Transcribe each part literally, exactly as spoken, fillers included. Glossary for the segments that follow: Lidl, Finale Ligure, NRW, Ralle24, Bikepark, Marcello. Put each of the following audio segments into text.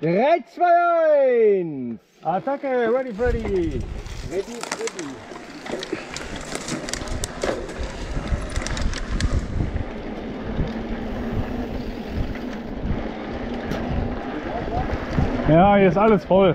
drei, zwei, eins! Attacke, ready, Freddy! Ready, Freddy! Ja, hier ist alles voll.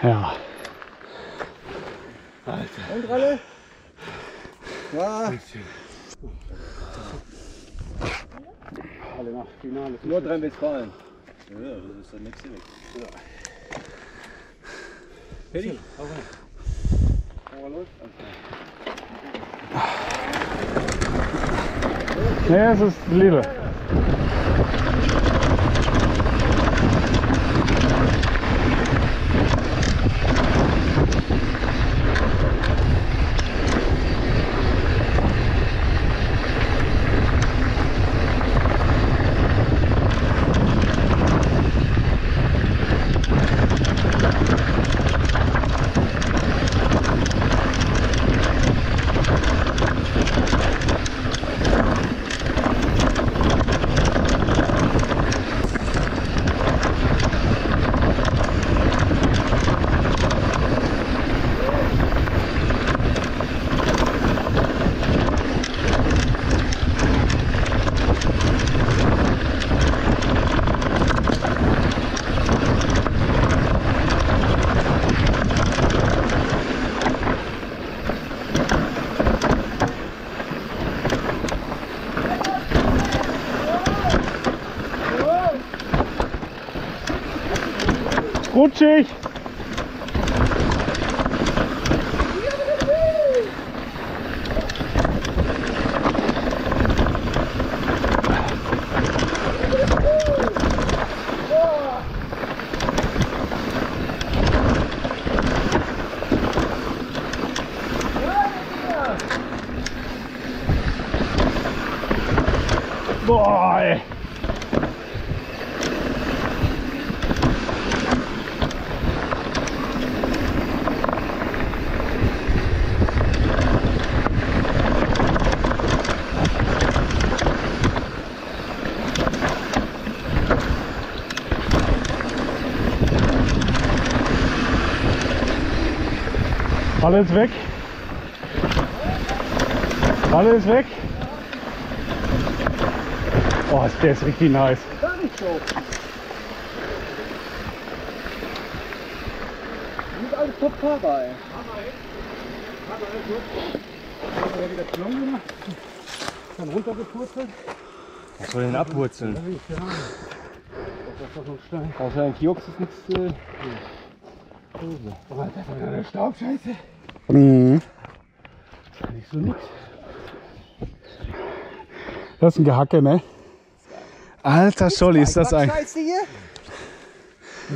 Ja. Alter. Und Ralle? Ja. Ralle nach Finale. Nur Nordrhein-Westfalen. Ja, das ist der nächste Weg. Ja. Fertig. Hau rein. Los. Ja, es ist Lidl. Rutschig! Boah, ey. Ralle ist weg. Ralle ist weg. Oh, der ist richtig nice. Das ist alles top fahrbar, ey. Hammer, wieder Klong gemacht. Dann runtergepurzelt. Was soll denn abwurzeln? Das ist doch so ein Stein. Außer ein Kiox ist nichts. Oh, das ist eine Staubscheiße. Mhm. Das ist nicht so nix. Das ist ein Gehacke, ne? Alter Scholli, ist das ein... Scheiße hier?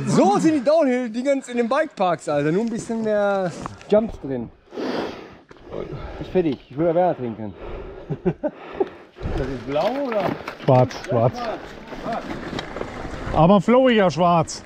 So sind die Downhill-Dingens in den Bikeparks, Alter. Nur ein bisschen mehr Jumps drin. Ich bin fertig. Ich will ja Werder trinken. Das ist blau oder? Schwarz, schwarz. Aber flowiger schwarz.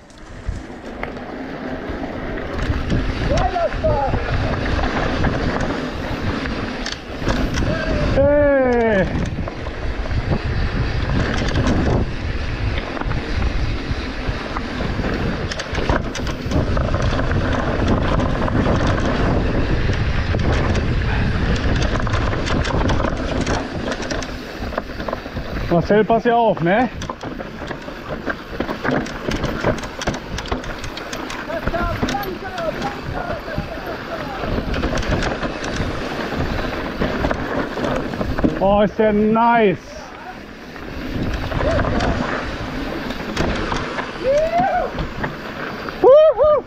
Marcel, pass ja auf, ne? Oh, ist der nice! Wuhu!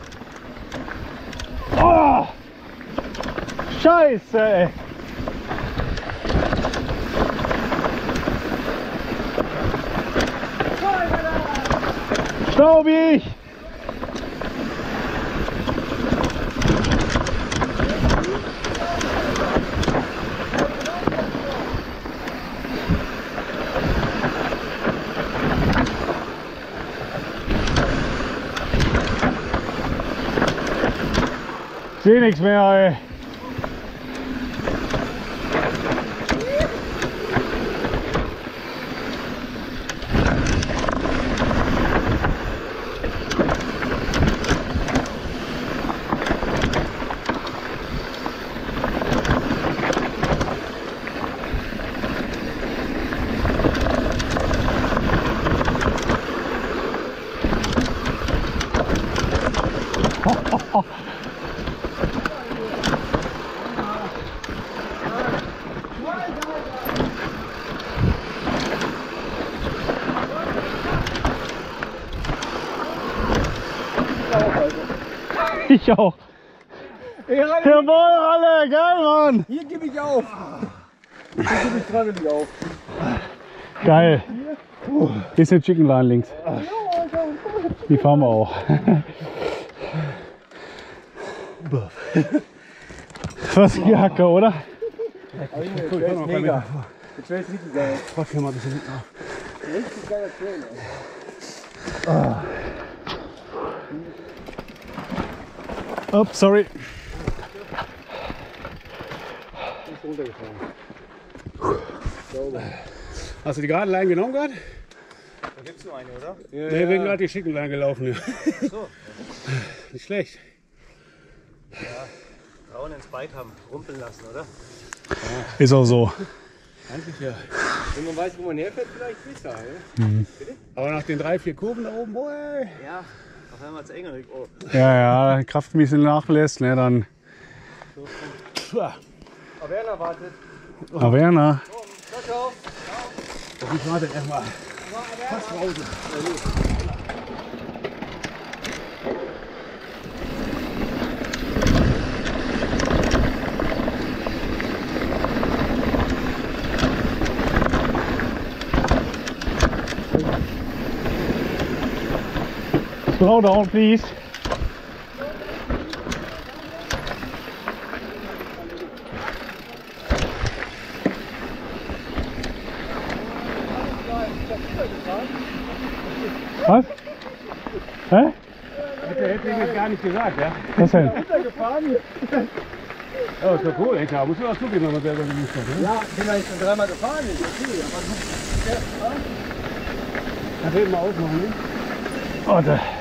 Oh! Scheiße, ey! Staubig! Ich seh nichts mehr, ey. Ich auch. Hey, Ralle. Jawohl, Ralle, geil, Mann. Hier gebe ich auf. Hier gebe ich gerade nicht auf. Geil. Hier ist eine Chicken Line links. Die fahren wir auch. Was für die Hacke, oder? Aber ich bin cool, mega. Das wäre jetzt richtig geil. Fuck, hier mal ein bisschen hinten auf. Richtig geiler Trail. Oh, sorry. Ist runtergefahren. Hast du die gerade Line genommen gerade? Da gibt's nur eine, oder? Ja, nee, ja. Wir sind gerade die Chicken Line gelaufen. Ach so. Nicht schlecht. Ja, Frauen ins Bike haben, rumpeln lassen, oder? Ja. Ist auch so. Eigentlich ja. Wenn man weiß, wo man herfährt, vielleicht besser, oder? Mhm. Bitte? Aber nach den drei, vier Kurven da oben, boah. Ja. Oh. Ja, ja, Kraft ein bisschen nachlässt, ne, dann. Averna wartet. Averna. Ciao, ciao. Ciao. Ich warte erstmal. Pass raus. Slow down, please. Was? Hä? Hätte ich jetzt gar nicht gesagt, ja? Was denn? Runtergefahren. Oh, ist doch cool, ey, klar. Muss man auch zugeben, wenn man selber genießt hat, oder? Ja, ich bin eigentlich schon dreimal gefahren. Ist okay, aber... Ja, ja. Da reden wir auch noch, ne? Oh, da.